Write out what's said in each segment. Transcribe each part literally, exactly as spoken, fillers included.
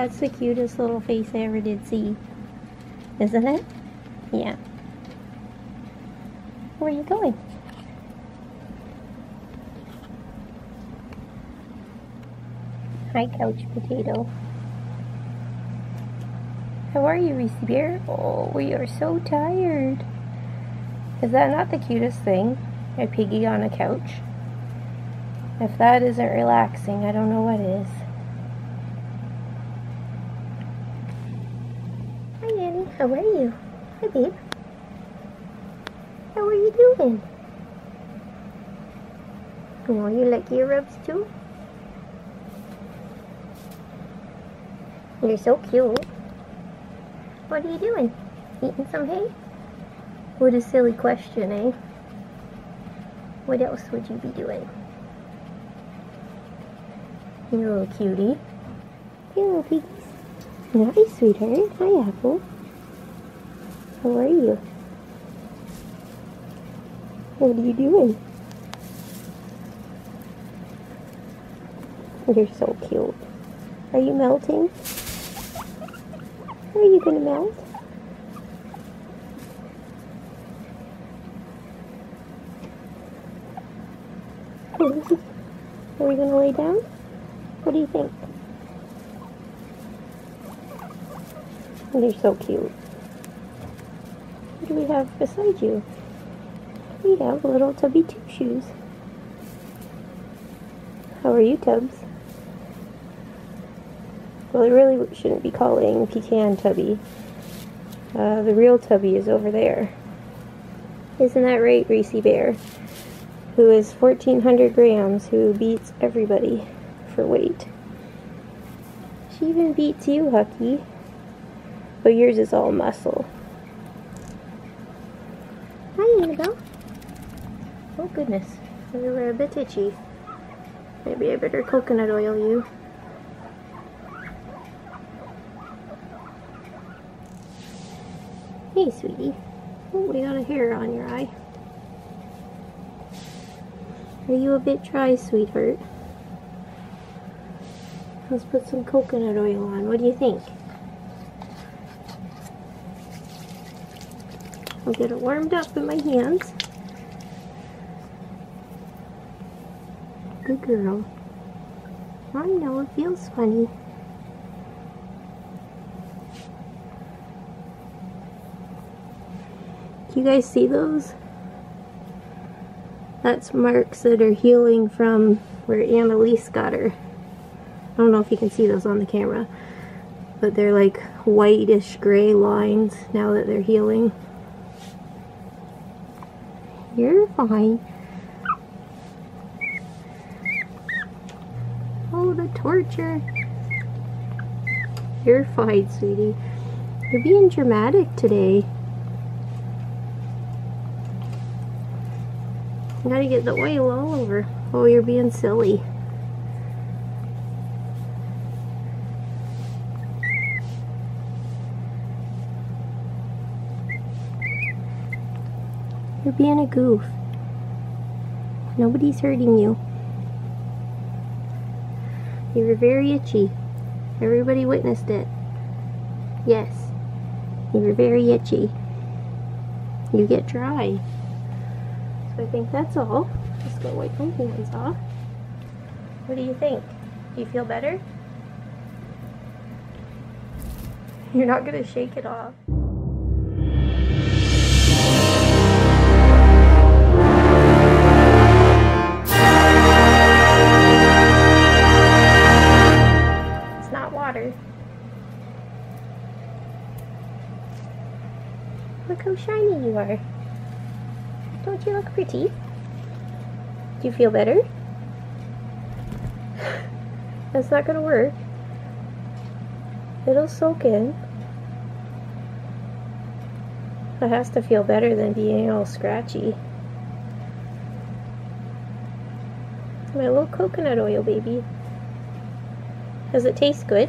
that's the cutest little face I ever did see. Isn't it? Yeah. Where are you going? Hi, couch potato. How are you, Reese Bear? Oh, we are so tired. Is that not the cutest thing? A piggy on a couch? If that isn't relaxing, I don't know what is. Hi, Annie. How are you? Hi, babe. How are you doing? Oh, you like ear rubs too? You're so cute. What are you doing? Eating some hay? What a silly question, eh? What else would you be doing? You little cutie. Hey, little piggies. Hi, sweetheart. Hi, Apple. How are you? What are you doing? You're so cute. Are you melting? Are you gonna melt? Are we gonna lay down? What do you think? You're so cute. What do we have beside you? We have little Tubby Two Shoes. How are you, Tubbs? Well, I really shouldn't be calling Pecan Tubby. Uh, the real Tubby is over there. Isn't that right, Reese Bear? Who is fourteen hundred grams, who beats everybody for weight. She even beats you, Hucky. But yours is all muscle. Hi, Annabelle. Oh, goodness. You were a bit itchy. Maybe I better coconut oil you. Hey, sweetie. Oh, we got a hair on your eye. Are you a bit dry, sweetheart? Let's put some coconut oil on. What do you think? I'll get it warmed up in my hands. Good girl. I know, it feels funny. You guys see those? That's marks that are healing from where Annalise got her. I don't know if you can see those on the camera, but they're like whitish gray lines now that they're healing. You're fine. Oh, the torture. You're fine, sweetie. You're being dramatic today. You gotta get the oil all over. Oh, you're being silly. You're being a goof. Nobody's hurting you. You were very itchy. Everybody witnessed it. Yes. You were very itchy. You get dry. I think that's all. Let's go wipe my hands off. What do you think? Do you feel better? You're not going to shake it off. It's not water. Look how shiny you are. Don't you look pretty? Do you feel better? That's not gonna work. It'll soak in. It has to feel better than being all scratchy. My little coconut oil baby. Does it taste good?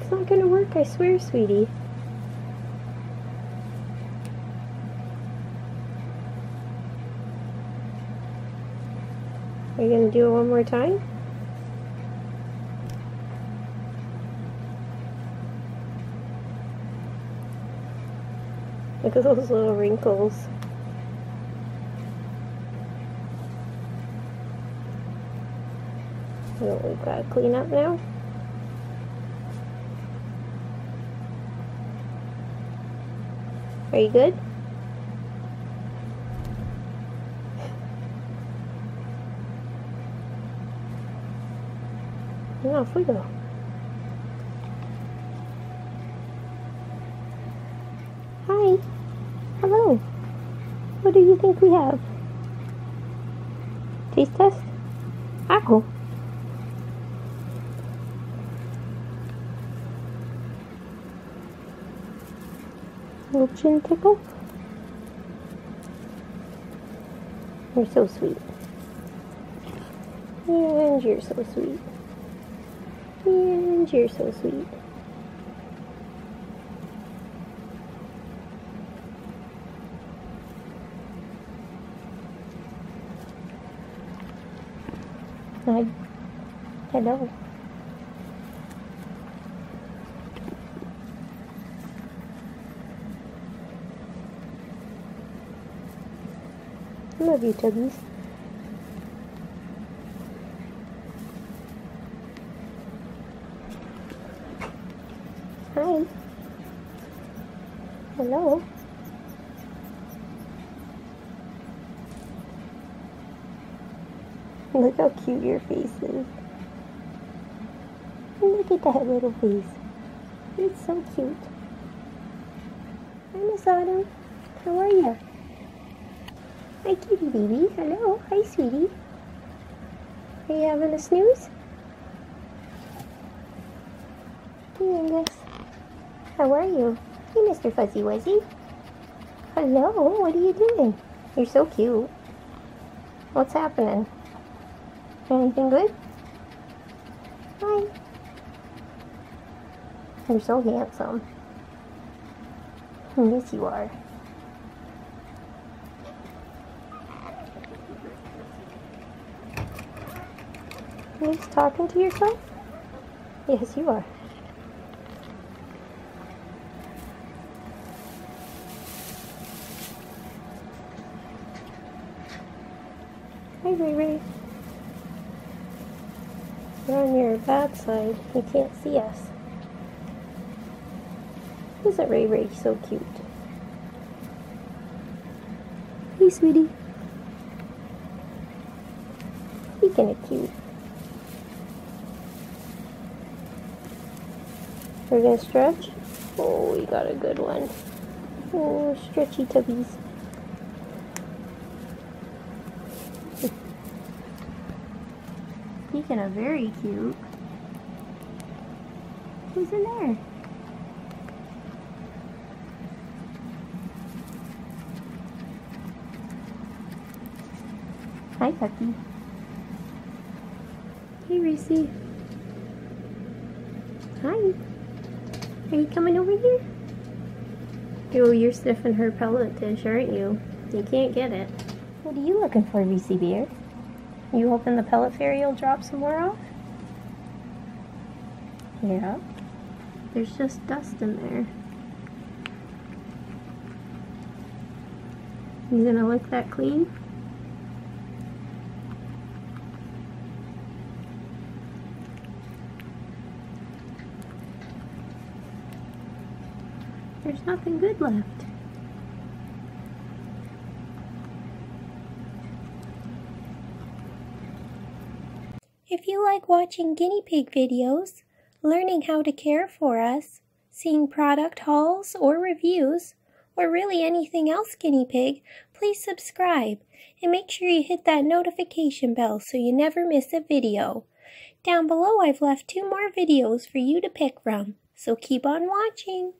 It's not gonna work, I swear, sweetie. Are you going to do it one more time? Look at those little wrinkles. What we've got to clean up now. Are you good? And off we go. Hi. Hello. What do you think we have? Taste test? Apple. Little chin tickle. You're so sweet. And you're so sweet. And you're so sweet. Hi. Hello. I love you, Tubbies. Hi. Hello. Look how cute your face is. Look at that little face. It's so cute. Hi, Miss Autumn. How are you? Hi, kitty baby. Hello. Hi, sweetie. Are you having a snooze? Hey, Angus. How are you? Hey, Mister Fuzzy Wuzzy. Hello. What are you doing? You're so cute. What's happening? Anything good? Hi. You're so handsome. Yes, you are. Are you just talking to yourself? Yes, you are. Hi, Ray Ray. You're on your bad side. You can't see us. Isn't Ray Ray so cute? Hey, sweetie. Speaking of cute. We're gonna stretch. Oh, we got a good one. Oh, stretchy tubbies. Speaking of very cute, who's in there? Hi, Tucky. Hey, Reese. Hi. Are you coming over here? Oh, you're sniffing her pellet dish, aren't you? You can't get it. What are you looking for, V C Bear? You hoping the pellet fairy will drop some more off? Yeah. There's just dust in there. You gonna lick that clean? There's nothing good left. If you like watching guinea pig videos, learning how to care for us, seeing product hauls or reviews, or really anything else guinea pig, please subscribe and make sure you hit that notification bell so you never miss a video. Down below I've left two more videos for you to pick from, so keep on watching!